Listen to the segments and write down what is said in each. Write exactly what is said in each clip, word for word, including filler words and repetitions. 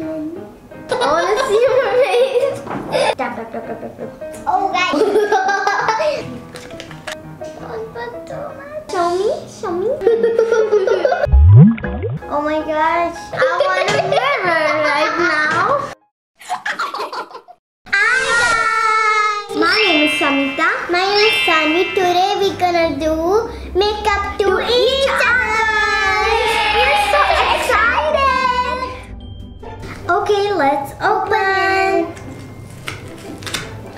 I wanna see your face. Oh guys. Show me, show me. Oh my gosh. I want a mirror right now. Hi guys. My name is Samita. My name is Sunny. Today we're gonna do makeup to, to each other. Okay, let's open.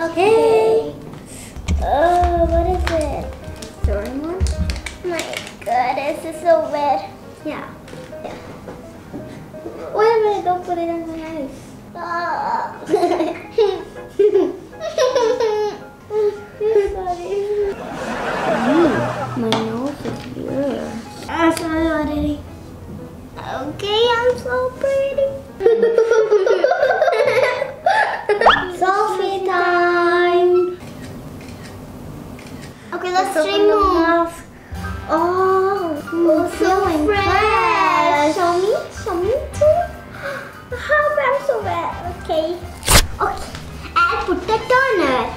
Okay. Oh, what is it? Doraemon? My goodness, it's so wet. Yeah. Yeah. Wait a minute, don't put it on my eyes. Oh. My nose is here. I'm sorry already. Okay, I'm so pretty. Selfie time. Okay, let's remove. Oh, oh, so fresh. Show me, show me too. How I'm so wet. Okay, okay. I put the toner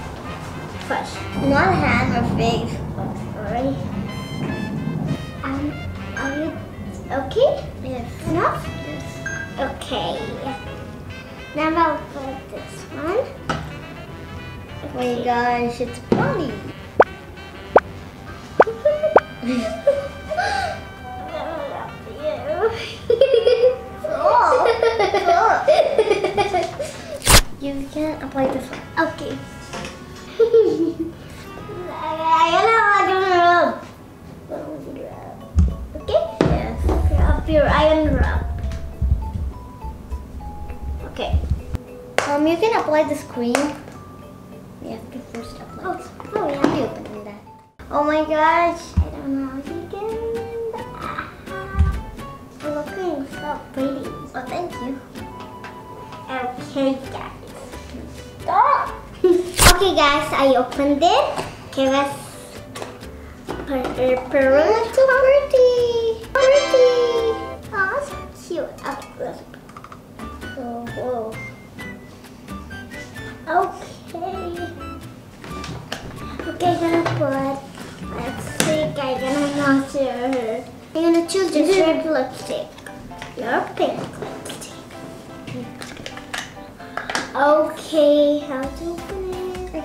first. Not hand or face. Sorry. Um, are you okay? Yes. Enough. Okay. Now I'll put this one. Okay. Oh my gosh, it's bloody. You can apply this one. Okay. I iron rub. Okay? Yes. Up your iron rub. Okay. Um, you can apply the cream. We have to first apply. Oh, this. Oh yeah. You open that. Oh my gosh. I don't know if you can. It's looking so pretty. Oh, thank you. Okay, guys. Stop. Okay, guys. I opened it. Okay, let's. Pretty. It's so pretty. Pretty. Oh, so cute. Oh, oh, whoa. Okay. Okay, I'm gonna put. Let's see, I'm gonna not sure. I'm gonna choose this red lipstick. Your pink lipstick. Okay, how to open it?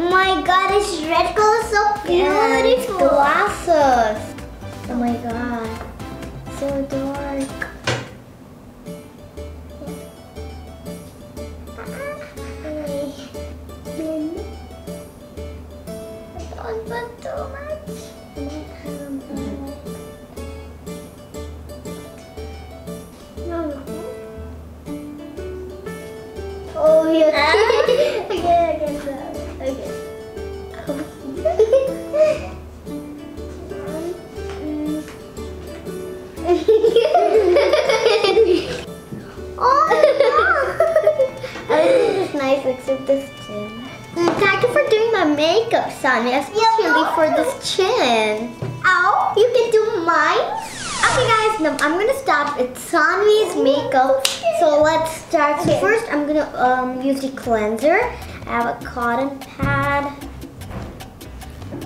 Oh my god, this red color is so beautiful. Yeah, glasses. Oh my god. So dark. But too much. No. Oh, yeah. Okay, I guess that. Okay. Oh, no. I think it's nice except this chin. Thank you for doing my makeup, Sunny, especially for this chin. Ow, you can do mine. Okay guys, now I'm gonna start with Sunny's makeup. So let's start. So first I'm gonna um, use the cleanser. I have a cotton pad.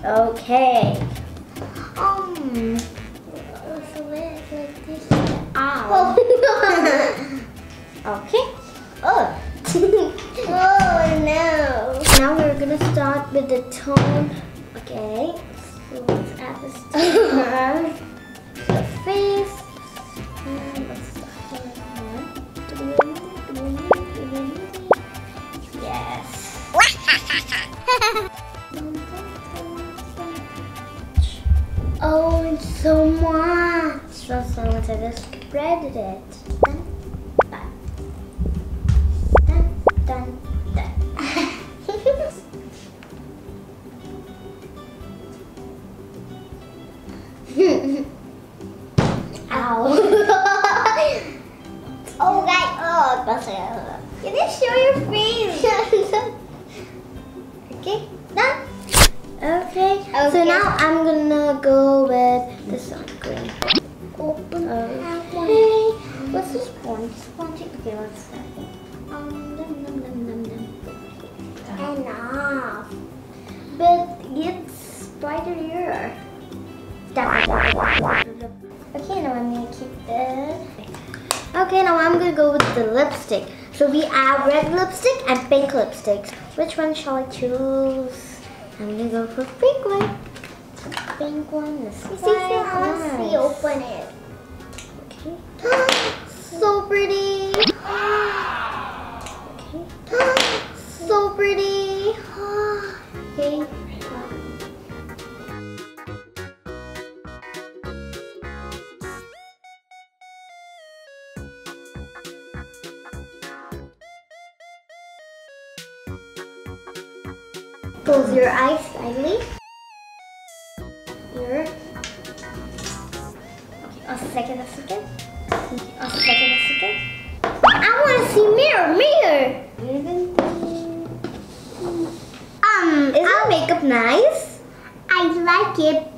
Okay. Um. Ow. Okay. Oh. Oh no. Now we're gonna start with the tone. Okay, so let's add this toner to the face. And let's start here. Yes. Oh, it's so much. So, so much. I just spread it. Dun, dun. Ow. Oh, guys. Oh, can you show your face? Okay. Done. Okay. Okay. So now I'm gonna go with the sun cream. Open. Okay. What's this one? Spongy. Okay, let's try it. Um, num, num, num, num, num. Enough. But it's spider ear. Okay, now I'm gonna keep this. Okay, now I'm gonna go with the lipstick. So we have red lipstick and pink lipsticks. Which one shall I choose? I'm gonna go for pink one. Pink one. This is nice. See, open it. Okay. So pretty. Okay. So pretty. Okay. Close your eyes slightly. Here. Okay, a second, a second. Okay, a second, a second. I want to see mirror, mirror. Um, is our makeup nice? I like it.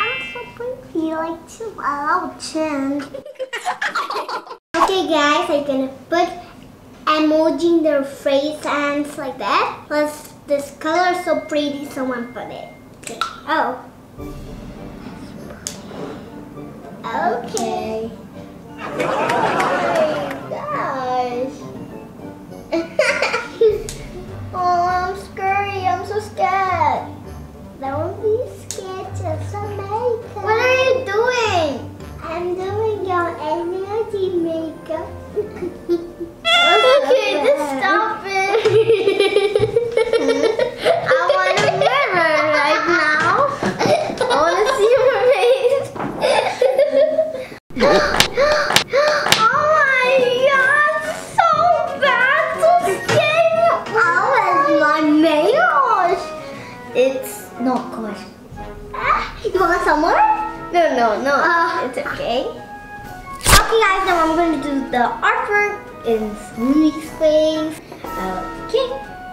I'm so pretty, like too. I love chin. Okay, guys, I'm gonna put emoji in their face and like that. Let's. This color is so pretty, someone put it. Okay. Oh. Okay. Oh gosh. Oh, I'm scary. I'm so scared. Don't be scared, just a makeup. What are you doing? I'm doing your energy makeup. Okay, just stop it. No, no, uh, it's okay. Okay, guys, now I'm going to do the artwork in Smoothie's face. Okay,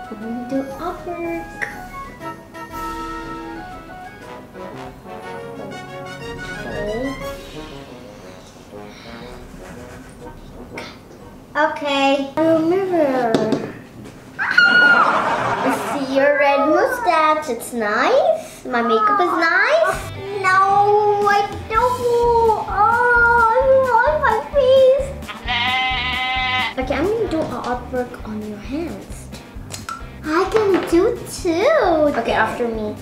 I'm going to do artwork. Okay. Okay. A mirror. I see your red mustache. It's nice. My makeup is nice. No, I don't. Oh, I'm on my face. Okay, I'm gonna do an artwork on your hands. I can do too. Okay, after me.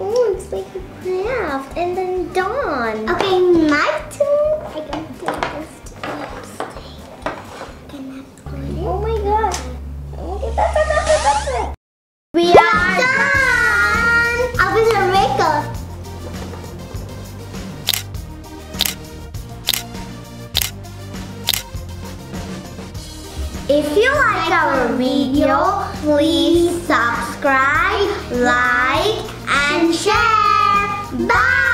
Oh, it's like a craft and then done. Okay, my turn. I can do this lipstick. Oh my god. Okay, that's it, that's it, that's it. We are done. I'll be the makeup. If you like our video, please subscribe, like, and share. Bye!